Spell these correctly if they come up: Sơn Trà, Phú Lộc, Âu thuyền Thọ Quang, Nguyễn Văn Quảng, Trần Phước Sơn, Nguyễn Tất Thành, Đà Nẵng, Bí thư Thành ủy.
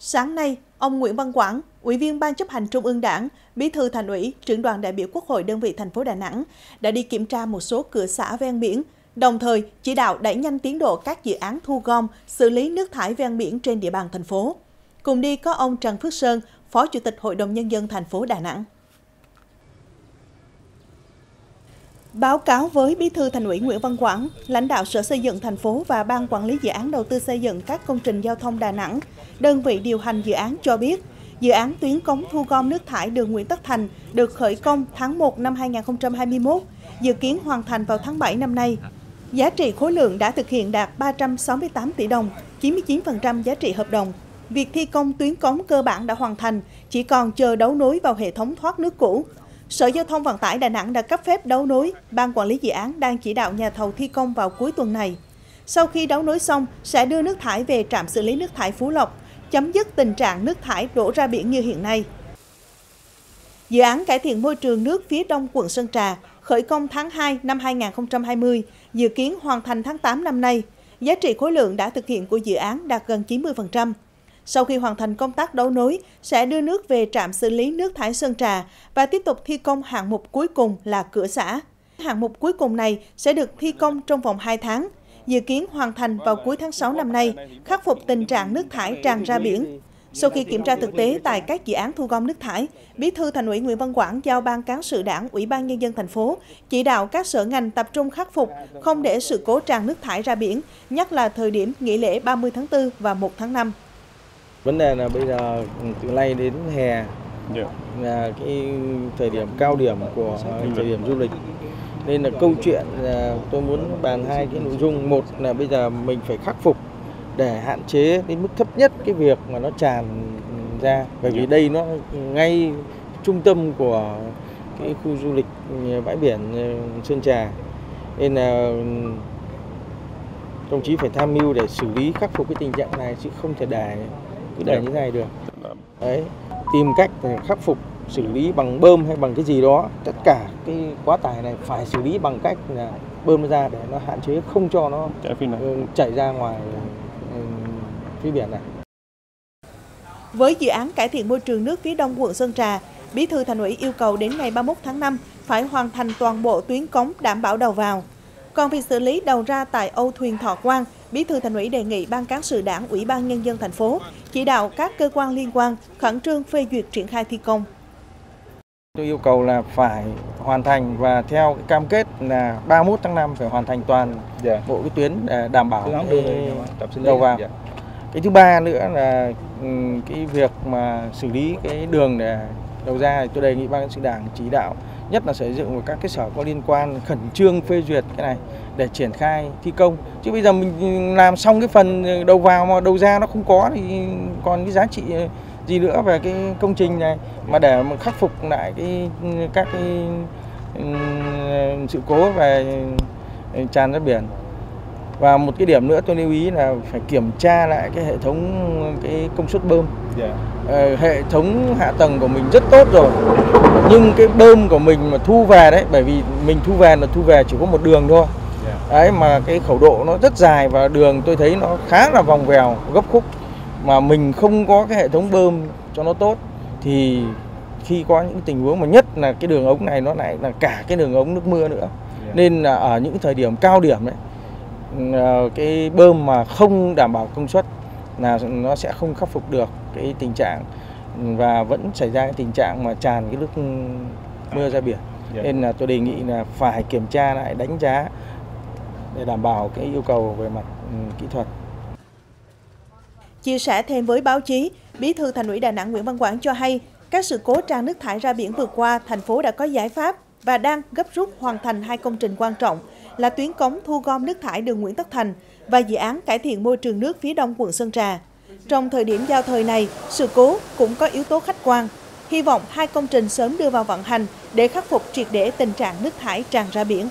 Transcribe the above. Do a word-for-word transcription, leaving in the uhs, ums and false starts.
Sáng nay, ông Nguyễn Văn Quảng, Ủy viên Ban chấp hành Trung ương Đảng, Bí thư Thành ủy, Trưởng đoàn đại biểu Quốc hội đơn vị thành phố Đà Nẵng đã đi kiểm tra một số cửa xã ven biển, đồng thời chỉ đạo đẩy nhanh tiến độ các dự án thu gom, xử lý nước thải ven biển trên địa bàn thành phố. Cùng đi có ông Trần Phước Sơn, Phó Chủ tịch Hội đồng Nhân dân thành phố Đà Nẵng. Báo cáo với Bí thư Thành ủy Nguyễn Văn Quảng, lãnh đạo Sở Xây dựng thành phố và Ban quản lý dự án đầu tư xây dựng các công trình giao thông Đà Nẵng, đơn vị điều hành dự án cho biết, dự án tuyến cống thu gom nước thải đường Nguyễn Tất Thành được khởi công tháng một năm hai nghìn không trăm hai mươi mốt, dự kiến hoàn thành vào tháng bảy năm nay. Giá trị khối lượng đã thực hiện đạt ba trăm sáu mươi tám tỷ đồng, chín mươi chín phần trăm giá trị hợp đồng. Việc thi công tuyến cống cơ bản đã hoàn thành, chỉ còn chờ đấu nối vào hệ thống thoát nước cũ. Sở Giao thông Vận tải Đà Nẵng đã cấp phép đấu nối, Ban quản lý dự án đang chỉ đạo nhà thầu thi công vào cuối tuần này. Sau khi đấu nối xong, sẽ đưa nước thải về trạm xử lý nước thải Phú Lộc, chấm dứt tình trạng nước thải đổ ra biển như hiện nay. Dự án cải thiện môi trường nước phía đông quận Sơn Trà, khởi công tháng hai năm hai nghìn không trăm hai mươi, dự kiến hoàn thành tháng tám năm nay. Giá trị khối lượng đã thực hiện của dự án đạt gần chín mươi phần trăm. Sau khi hoàn thành công tác đấu nối, sẽ đưa nước về trạm xử lý nước thải Sơn Trà và tiếp tục thi công hạng mục cuối cùng là cửa xã. Hạng mục cuối cùng này sẽ được thi công trong vòng hai tháng, dự kiến hoàn thành vào cuối tháng sáu năm nay, khắc phục tình trạng nước thải tràn ra biển. Sau khi kiểm tra thực tế tại các dự án thu gom nước thải, Bí thư Thành ủy Nguyễn Văn Quảng giao Ban cán sự Đảng, Ủy ban Nhân dân thành phố chỉ đạo các sở ngành tập trung khắc phục, không để sự cố tràn nước thải ra biển, nhất là thời điểm nghỉ lễ ba mươi tháng tư và một tháng năm. Vấn đề là bây giờ từ nay đến hè là cái thời điểm cao điểm của thời điểm du lịch, nên là câu chuyện là tôi muốn bàn hai cái nội dung. Một là bây giờ mình phải khắc phục để hạn chế đến mức thấp nhất cái việc mà nó tràn ra, bởi vì đây nó ngay trung tâm của cái khu du lịch bãi biển Sơn Trà, nên là đồng chí phải tham mưu để xử lý khắc phục cái tình trạng này, chứ không thể để cứ để như này được. Đấy, tìm cách để khắc phục, xử lý bằng bơm hay bằng cái gì đó. Tất cả cái quá tải này phải xử lý bằng cách là bơm ra để nó hạn chế không cho nó chảy ra ngoài phía biển này. Với dự án cải thiện môi trường nước phía đông quận Sơn Trà, Bí thư Thành ủy yêu cầu đến ngày ba mươi mốt tháng năm phải hoàn thành toàn bộ tuyến cống đảm bảo đầu vào. Còn việc xử lý đầu ra tại Âu thuyền Thọ Quang, Bí thư Thành ủy đề nghị Ban cán sự Đảng, Ủy ban Nhân dân thành phố chỉ đạo các cơ quan liên quan khẩn trương phê duyệt triển khai thi công. Tôi yêu cầu là phải hoàn thành và theo cam kết là ba mươi mốt tháng năm phải hoàn thành toàn bộ cái tuyến để đảm bảo đầu vào. Cái thứ ba nữa là cái việc mà xử lý cái đường để đầu ra, tôi đề nghị Ban cán sự Đảng chỉ đạo, nhất là Sở Xây dựng và các cái sở có liên quan khẩn trương phê duyệt cái này để triển khai thi công. Chứ bây giờ mình làm xong cái phần đầu vào mà đầu ra nó không có thì còn cái giá trị gì nữa về cái công trình này, mà để mà khắc phục lại cái các cái sự cố về tràn ra biển. Và một cái điểm nữa tôi lưu ý là phải kiểm tra lại cái hệ thống cái công suất bơm. Yeah. Hệ thống hạ tầng của mình rất tốt rồi, nhưng cái bơm của mình mà thu về đấy, bởi vì mình thu về là thu về chỉ có một đường thôi. Yeah. Đấy, mà cái khẩu độ nó rất dài và đường tôi thấy nó khá là vòng vèo, gấp khúc. Mà mình không có cái hệ thống bơm cho nó tốt thì khi có những tình huống mà nhất là cái đường ống này nó lại là cả cái đường ống nước mưa nữa. Yeah. Nên là ở những thời điểm cao điểm đấy, cái bơm mà không đảm bảo công suất là nó sẽ không khắc phục được cái tình trạng và vẫn xảy ra cái tình trạng mà tràn cái nước mưa ra biển. Nên là tôi đề nghị là phải kiểm tra lại, đánh giá để đảm bảo cái yêu cầu về mặt kỹ thuật. Chia sẻ thêm với báo chí, Bí thư Thành ủy Đà Nẵng Nguyễn Văn Quảng cho hay các sự cố tràn nước thải ra biển vừa qua, thành phố đã có giải pháp và đang gấp rút hoàn thành hai công trình quan trọng là tuyến cống thu gom nước thải đường Nguyễn Tất Thành và dự án cải thiện môi trường nước phía đông quận Sơn Trà. Trong thời điểm giao thời này, sự cố cũng có yếu tố khách quan. Hy vọng hai công trình sớm đưa vào vận hành để khắc phục triệt để tình trạng nước thải tràn ra biển.